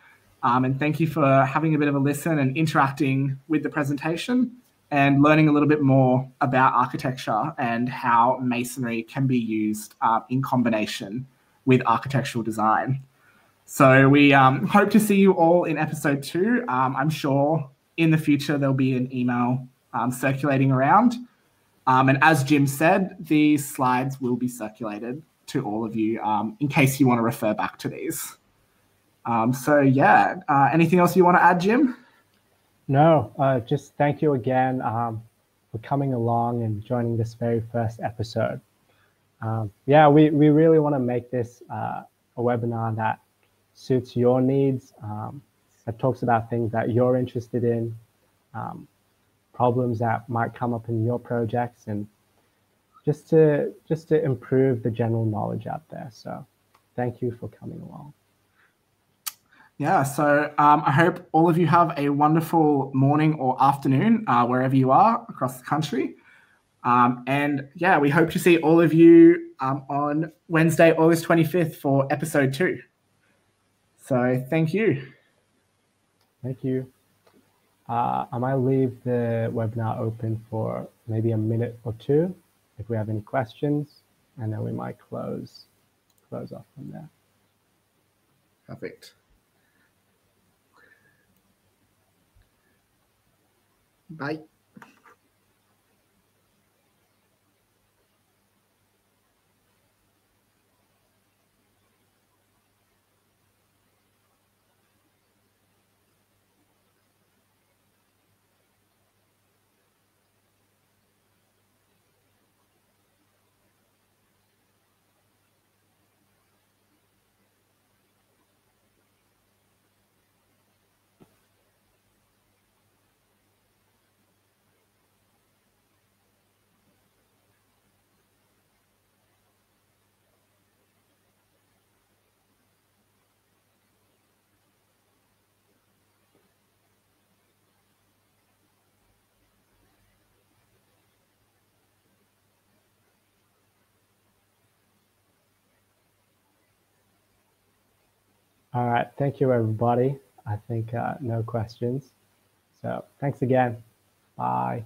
And thank you for having a bit of a listen and interacting with the presentation and learning a little bit more about architecture and how masonry can be used in combination with architectural design. So we hope to see you all in episode 2. I'm sure in the future there'll be an email circulating around. And as Jim said, the slides will be circulated to all of you in case you want to refer back to these. Anything else you want to add, Jim? No, just thank you again for coming along and joining this very first episode. We really want to make this a webinar that suits your needs, that talks about things that you're interested in, problems that might come up in your projects, and just to improve the general knowledge out there. So thank you for coming along. Yeah, so I hope all of you have a wonderful morning or afternoon, wherever you are across the country. We hope to see all of you on Wednesday, August 25th for episode 2. So thank you. Thank you. I might leave the webinar open for maybe a minute or two if we have any questions, and then we might close off from there. Perfect. Bye. All right, thank you, everybody. I think no questions. So thanks again. Bye.